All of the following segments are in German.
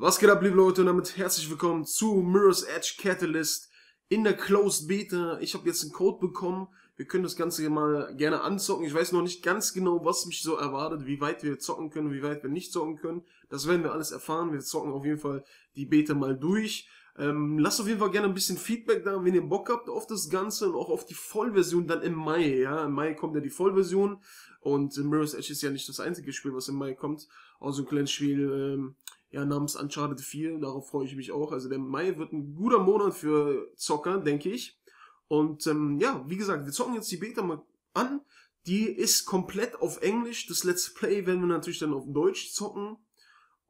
Was geht ab, liebe Leute, und damit herzlich willkommen zu Mirror's Edge Catalyst in der Closed Beta. Ich habe jetzt einen Code bekommen, wir können das Ganze mal gerne anzocken. Ich weiß noch nicht ganz genau, was mich so erwartet, wie weit wir zocken können, wie weit wir nicht zocken können. Das werden wir alles erfahren, wir zocken auf jeden Fall die Beta mal durch. Lasst auf jeden Fall gerne ein bisschen Feedback da, wenn ihr Bock habt auf das Ganze und auch auf die Vollversion dann im Mai. Ja, im Mai kommt ja die Vollversion und Mirror's Edge ist ja nicht das einzige Spiel, was im Mai kommt. Auch so ein kleines Spiel, ja, namens Uncharted 4, darauf freue ich mich auch. Also der Mai wird ein guter Monat für Zocker, denke ich. Und ja, wie gesagt, wir zocken jetzt die Beta mal an. Die ist komplett auf Englisch. Das Let's Play werden wir natürlich dann auf Deutsch zocken.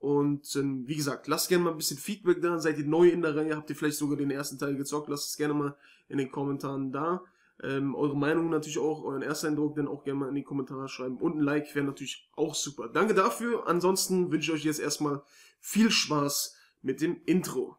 Und wie gesagt, lasst gerne mal ein bisschen Feedback da. Seid ihr neu in der Reihe, habt ihr vielleicht sogar den ersten Teil gezockt, lasst es gerne mal in den Kommentaren da. Eure Meinung natürlich auch, euren Ersteindruck dann auch gerne mal in die Kommentare schreiben. Und ein Like wäre natürlich auch super. Danke dafür. Ansonsten wünsche ich euch jetzt erstmal viel Spaß mit dem Intro.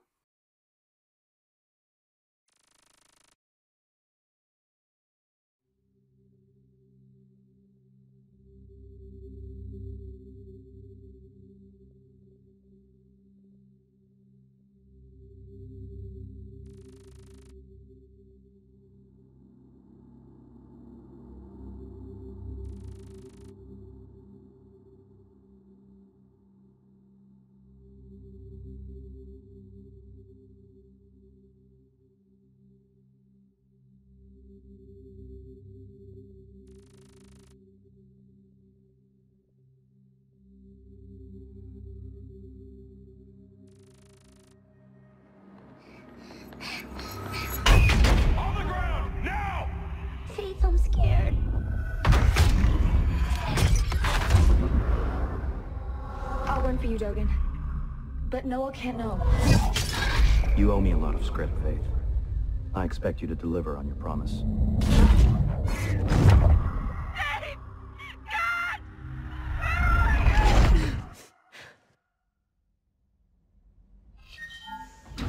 Dogan, but Noah can't know. You owe me a lot of script, Faith. I expect you to deliver on your promise. Faith! God! Where are you?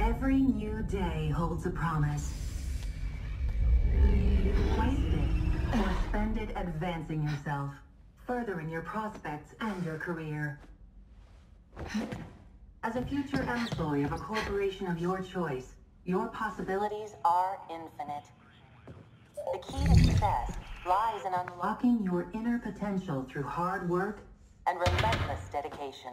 Every new day holds a promise. Waste it or spend it advancing yourself. Furthering your prospects and your career. As a future employee of a corporation of your choice, your possibilities are infinite. The key to success lies in unlocking your inner potential through hard work and relentless dedication.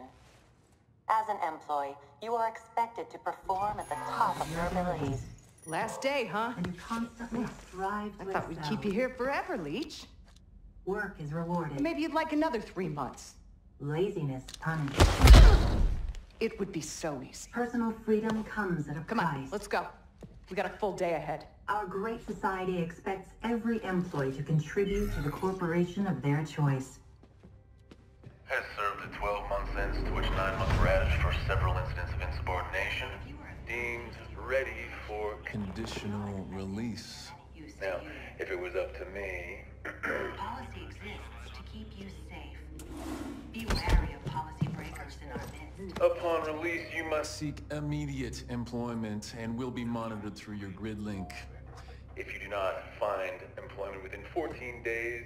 As an employee, you are expected to perform at the top of your abilities. Last day, huh? And you constantly strive to excel. I thought we'd keep you here forever, Leech. Work is rewarded. Maybe you'd like another 3 months. Laziness punished. It would be so easy. Personal freedom comes at a price. Come on, let's go. We got a full day ahead. Our great society expects every employee to contribute to the corporation of their choice. Has served a 12-month sentence to which 9 months were added for several incidents of insubordination. Deemed ready for conditional release. Now, if it was up to me... Policy exists to keep you safe. Be wary of policy breakers in our midst. Upon release, you must seek immediate employment and will be monitored through your grid link. If you do not find employment within 14 days,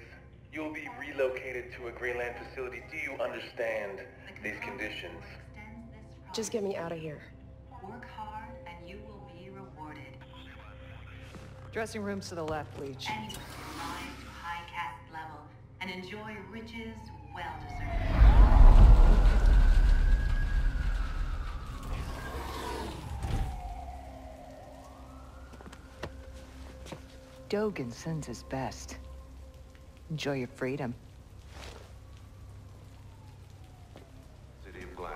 you'll be relocated to a Greenland facility. Do you understand these conditions? Just get me out of here. Work hard and you will be rewarded. Dressing rooms to the left, Leech. And enjoy riches well deserved. Dogan sends his best. Enjoy your freedom. City of Glass.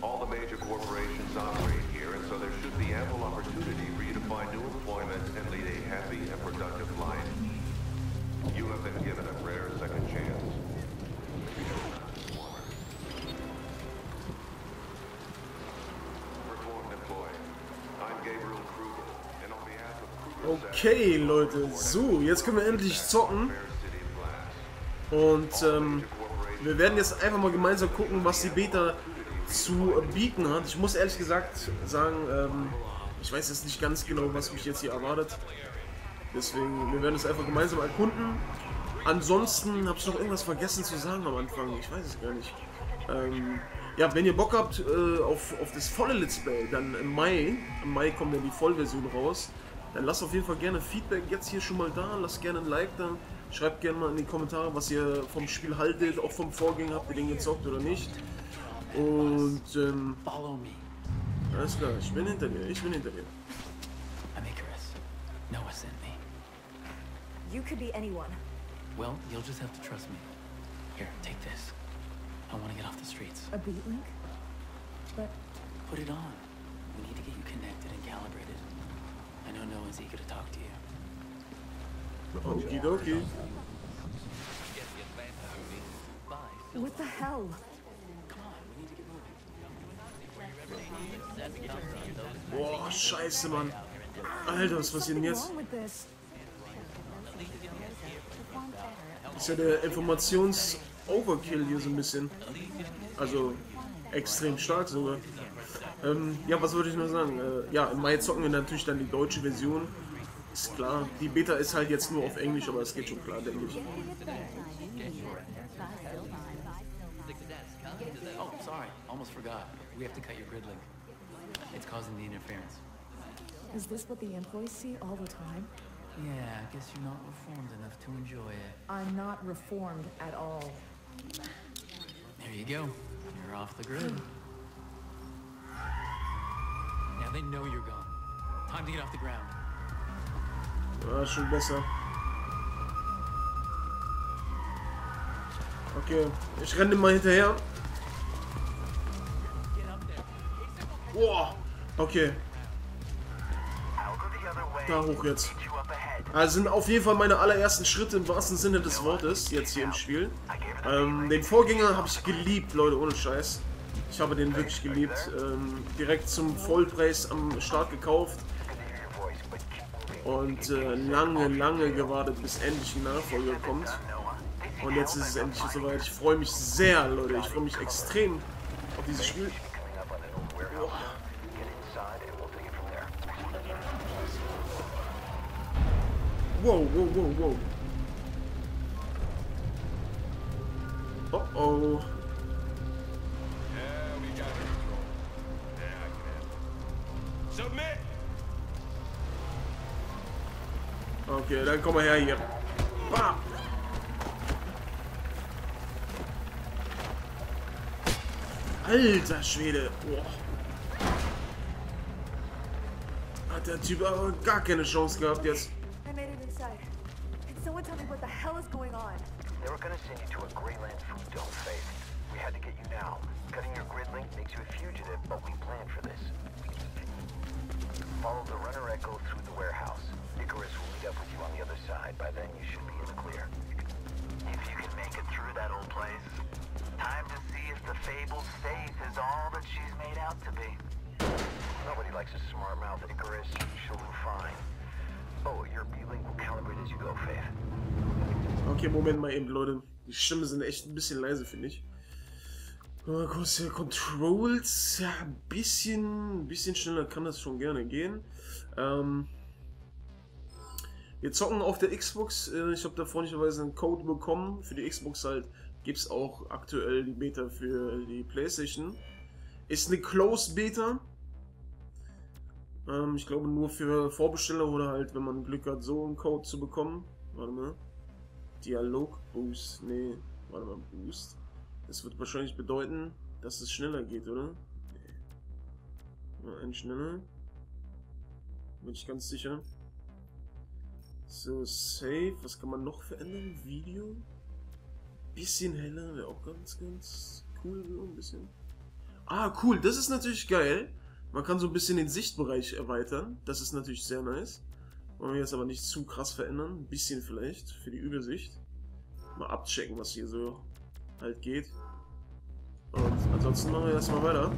All the major corporations operate here, and so there should be ample opportunity for you to find new employment and lead a happy and productive life. You have been given a rare second chance. Okay, Leute, so, jetzt können wir endlich zocken. Und wir werden jetzt einfach mal gemeinsam gucken, was die Beta zu bieten hat. Ich muss ehrlich gesagt sagen, ich weiß jetzt nicht ganz genau, was mich jetzt hier erwartet. Deswegen, wir werden es einfach gemeinsam erkunden Ansonsten habe ich noch irgendwas vergessen zu sagen am Anfang. Ich weiß es gar nicht. Ja, wenn ihr Bock habt auf das volle Let's Play, dann im Mai kommt ja die Vollversion raus. Dann lasst auf jeden Fall gerne Feedback jetzt hier schon mal da. Lasst gerne ein Like da. Schreibt gerne mal in die Kommentare, was ihr vom Spiel haltet, auch vom Vorgänger. Habt ihr den gezockt oder nicht? Und alles klar, ich bin hinter dir, ich bin hinter dir. I'm Icarus. Noah sent me. You could be anyone. Well, you'll just have to trust me. Here, take this. I want to get off the streets. A beat link? But put it on. We need to get you connected and calibrated. I know no one's eager to talk to you. Okie dokie. What the hell? Boah, scheiße, Mann. Alter, was passiert denn jetzt? Ist ja der Informations-Overkill hier so ein bisschen. Also, extrem stark sogar. Ja, was wollte ich noch sagen? Ja, im Mai zocken wir natürlich dann die deutsche Version. Ist klar. Die Beta ist halt jetzt nur auf Englisch, aber es geht schon klar, denke ich. Oh, sorry. Almost forgot. We have to cut your grid link. It's causing the interference. Is this what the employees see all the time? Yeah, I guess you're not reformed enough to enjoy it. I'm not reformed at all. There you go. You're off the grid. Now they know you're gone. Time to get off the ground. Ja, schon besser. Okay, ich renne mal hinterher. Boah, okay. Da hoch jetzt. Also sind auf jeden Fall meine allerersten Schritte im wahrsten Sinne des Wortes jetzt hier im Spiel. Den Vorgänger habe ich geliebt, Leute, ohne Scheiß. Ich habe den wirklich geliebt. Direkt zum Vollpreis am Start gekauft. Und lange, lange gewartet, bis endlich ein Nachfolger kommt. Und jetzt ist es endlich soweit. Ich freue mich sehr, Leute. Ich freue mich extrem auf dieses Spiel. Boah. Wow, wow, wow, wow. Oh oh. Okay, dann komm mal her hier. Bam. Alter Schwede. Boah. Hat der Typ aber gar keine Chance gehabt jetzt. Someone tell me what the hell is going on? They were gonna send you to a Greenland food dome, Faith. We had to get you now. Cutting your grid link makes you a fugitive, but we planned for this. Follow the runner echo through the warehouse. Icarus will meet up with you on the other side. By then you should be in the clear. If you can make it through that old place, time to see if the fabled Faith is all that she's made out to be. Nobody likes a smart mouth, Icarus. She'll do fine. Oh, your B-Link will calibrate as you go, Faith. Okay, Moment mal eben, Leute. Die Stimmen sind echt ein bisschen leise, finde ich. Mal kurz hier Controls. Ja, ein bisschen schneller kann das schon gerne gehen. Wir zocken auf der Xbox. Ich habe da freundlicherweise einen Code bekommen. Für die Xbox halt gibt es auch aktuell die Beta für die PlayStation. Ist eine Closed Beta. Ich glaube nur für Vorbesteller oder halt, wenn man Glück hat, so einen Code zu bekommen. Warte mal. Dialog Boost. Nee, warte mal, Boost. Das wird wahrscheinlich bedeuten, dass es schneller geht, oder? Nee. Ein schneller. Bin ich ganz sicher. So, Save. Was kann man noch verändern? Video. Bisschen heller, wäre auch ganz cool, so ein bisschen. Ah, cool, das ist natürlich geil. Man kann so ein bisschen den Sichtbereich erweitern. Das ist natürlich sehr nice. Wollen wir jetzt aber nicht zu krass verändern. Ein bisschen vielleicht für die Übersicht. Mal abchecken, was hier so halt geht. Und ansonsten machen wir erstmal weiter.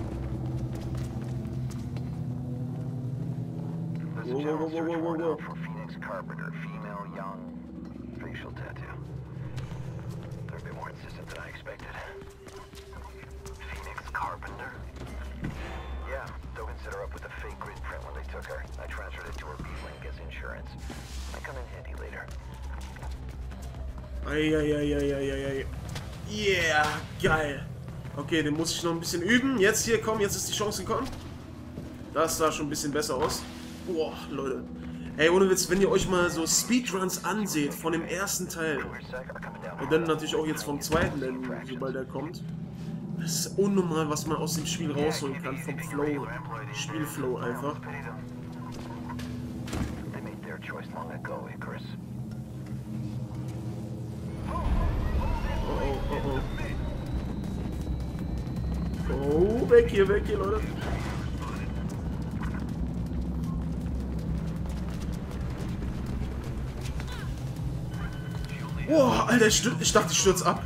Wow, wow, wow, wow, wow, wow. Phoenix Carpenter, female, young, facial tattoo. They're a bit more insistent than I expected. Phoenix Carpenter. Yeah, they'll consider up with a fake grid print when they took her. I transferred it to her B-Link as insurance. I come in handy later. Eieieiei. Yeah, geil. Okay, den muss ich noch ein bisschen üben. Jetzt hier, komm, jetzt ist die Chance gekommen. Das sah schon ein bisschen besser aus. Boah, Leute. Ey, ohne Witz, wenn ihr euch mal so Speedruns anseht von dem ersten Teil und dann natürlich auch jetzt vom zweiten, denn sobald er kommt, das ist unnormal, was man aus dem Spiel rausholen kann, vom Flow, Spielflow einfach. Oh, oh, oh. Oh, weg hier, Leute. Boah, Alter, ich dachte, ich stürze ab.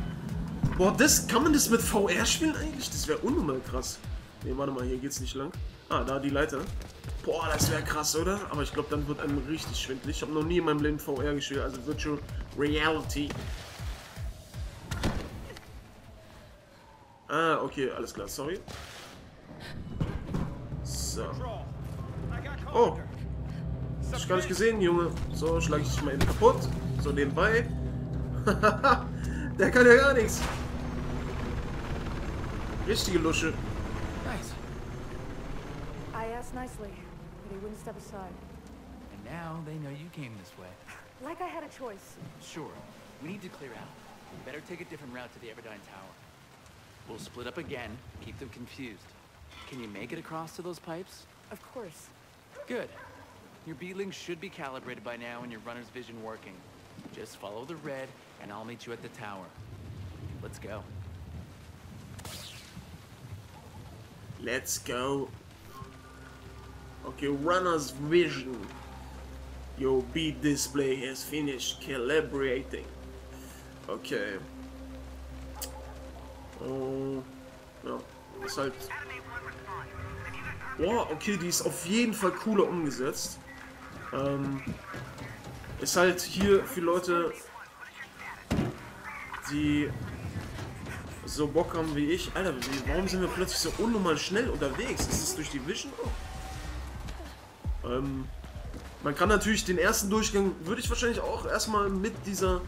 Boah, das, kann man das mit VR spielen eigentlich? Das wäre unnormal krass. Ne, warte mal, hier geht's nicht lang. Ah, da die Leiter. Boah, das wäre krass, oder? Aber ich glaube, dann wird einem richtig schwindelig. Ich habe noch nie in meinem Leben VR gespielt, also Virtual Reality. Ah, okay, alles klar, sorry. So. Oh. Hab ich gar nicht gesehen, Junge. So, schlage ich dich mal eben kaputt. So, nebenbei. Der kann ja gar nichts. Richtige Lusche. Nice. I asked nicely, but he wouldn't step aside. And now they know you came this way. Like I had a choice. Sure. We need to clear out. We better take a different route to the Everdyne Tower. We'll split up again, keep them confused. Can you make it across to those pipes? Of course. Good. Your beelings should be calibrated by now and your runner's vision working. Just follow the red and I'll meet you at the tower. Let's go. Let's go. Okay, runner's vision. Your bead display has finished calibrating. Okay. Oh, ja, ist halt... Wow, okay, die ist auf jeden Fall cooler umgesetzt. Ist halt hier für Leute, die so Bock haben wie ich. Alter, warum sind wir plötzlich so unnormal schnell unterwegs? Ist das durch die Vision? Man kann natürlich den ersten Durchgang, würde ich wahrscheinlich auch erstmal mit dieser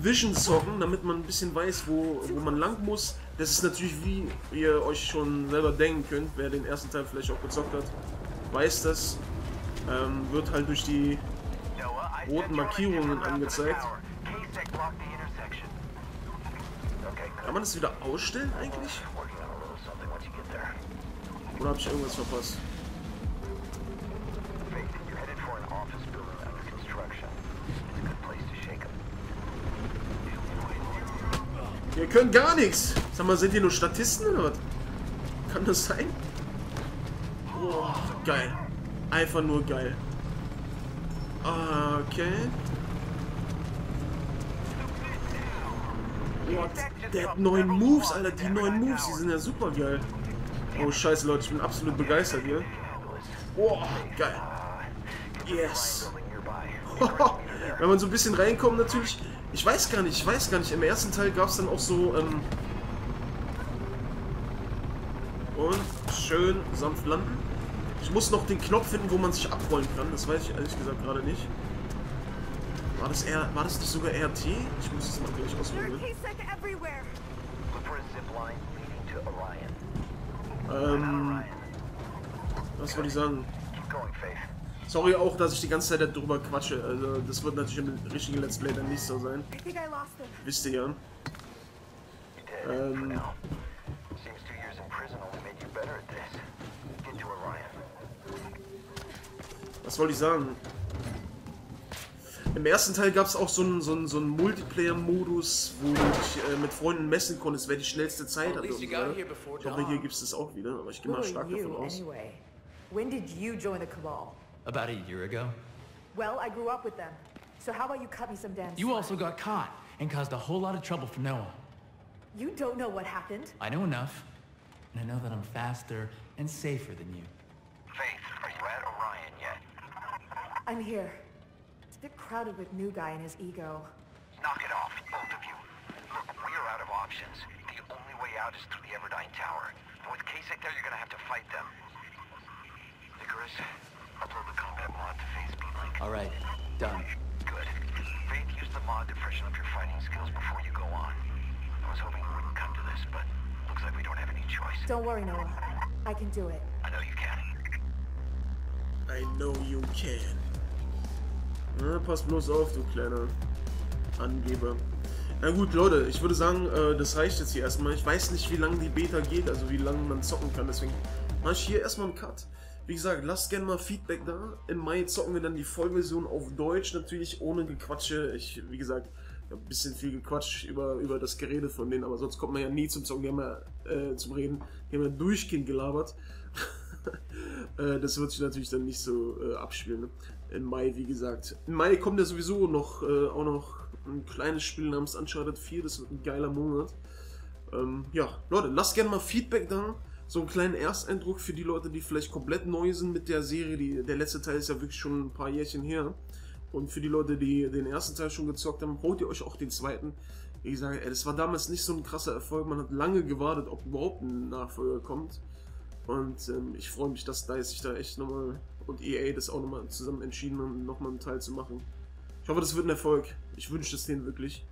Vision zocken, damit man ein bisschen weiß, wo man lang muss. Das ist natürlich, wie ihr euch schon selber denken könnt, wer den ersten Teil vielleicht auch gezockt hat, weiß das. Wird halt durch die roten Markierungen angezeigt. Kann man das wieder ausstellen eigentlich? Oder habe ich irgendwas verpasst? Ihr könnt gar nichts! Sag mal, seid ihr nur Statisten oder was? Kann das sein? Boah, geil. Einfach nur geil. Okay. What? Der hat 9 Moves, Alter. Die 9 Moves, die sind ja super geil. Oh, scheiße, Leute. Ich bin absolut begeistert hier. Boah, geil. Yes. Wenn man so ein bisschen reinkommt, natürlich... Ich weiß gar nicht. Im ersten Teil gab es dann auch so, und schön sanft landen. Ich muss noch den Knopf finden, wo man sich abrollen kann. Das weiß ich ehrlich gesagt gerade nicht. War das nicht sogar RT? Ich muss das mal gleich ausprobieren. Was soll ich sagen? Sorry auch, dass ich die ganze Zeit darüber quatsche. Also das wird natürlich im richtigen Let's Play dann nicht so sein. Wisst ihr ja. Was wollte ich sagen? Im ersten Teil gab es auch so einen Multiplayer-Modus, wo du dich mit Freunden messen konntest, wer die schnellste Zeit hatte. Ich glaube, hier gibt es das auch wieder, aber ich gehe mal stark davon aus. When did you join the Cabal? About a year ago. Well, I grew up with them. So how about you cut me some dance? You also got caught and caused a whole lot of trouble for Noah. You don't know what happened? I know enough. And I know that I'm faster and safer than you. Faith, are you at Orion yet? I'm here. It's a bit crowded with New Guy and his ego. Knock it off, both of you. Look, we're out of options. The only way out is through the Everdyne Tower. And with Kasich there, you're gonna have to fight them. Icarus, upload the combat mod to Faith's beat link. Alright, done. Good. Faith, use the mod to freshen up your fighting skills before you go on. I was hoping we wouldn't come to this, but looks like we don't have any choice. Don't worry, Noah. I can do it. I know you can. I know you can. Ja, pass bloß auf, du kleiner Angeber. Na gut, Leute, ich würde sagen, das reicht jetzt hier erstmal. Ich weiß nicht, wie lange die Beta geht, also wie lange man zocken kann, deswegen mache ich hier erstmal einen Cut. Wie gesagt, lasst gerne mal Feedback da. Im Mai zocken wir dann die Vollversion auf Deutsch, natürlich ohne Gequatsche. Ich, wie gesagt, ein bisschen viel gequatscht über das Gerede von denen, aber sonst kommt man ja nie zum Zocken, die haben ja, zum Reden, die haben ja durchgehend gelabert. Das wird sich natürlich dann nicht so abspielen, ne? Im Mai, wie gesagt. Im Mai kommt ja sowieso noch auch noch ein kleines Spiel namens Uncharted 4, das wird ein geiler Monat. Ja, Leute, lasst gerne mal Feedback da. So einen kleinen Ersteindruck für die Leute, die vielleicht komplett neu sind mit der Serie. Der letzte Teil ist ja wirklich schon ein paar Jährchen her. Und für die Leute, die den ersten Teil schon gezockt haben, holt ihr euch auch den zweiten. Wie gesagt, ey, das war damals nicht so ein krasser Erfolg. Man hat lange gewartet, ob überhaupt ein Nachfolger kommt. Und ich freue mich, dass DICE sich da echt nochmal und EA das auch nochmal zusammen entschieden haben, nochmal einen Teil zu machen. Ich hoffe, das wird ein Erfolg. Ich wünsche es denen wirklich.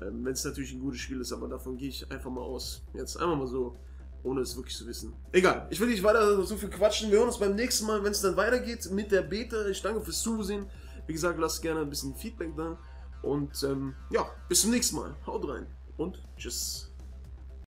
Wenn es natürlich ein gutes Spiel ist, aber davon gehe ich einfach mal aus. Jetzt einfach mal so, ohne es wirklich zu wissen. Egal, ich will nicht weiter so viel quatschen. Wir hören uns beim nächsten Mal, wenn es dann weitergeht mit der Beta. Ich danke fürs Zusehen. Wie gesagt, lasst gerne ein bisschen Feedback da. Und ja, bis zum nächsten Mal. Haut rein und tschüss.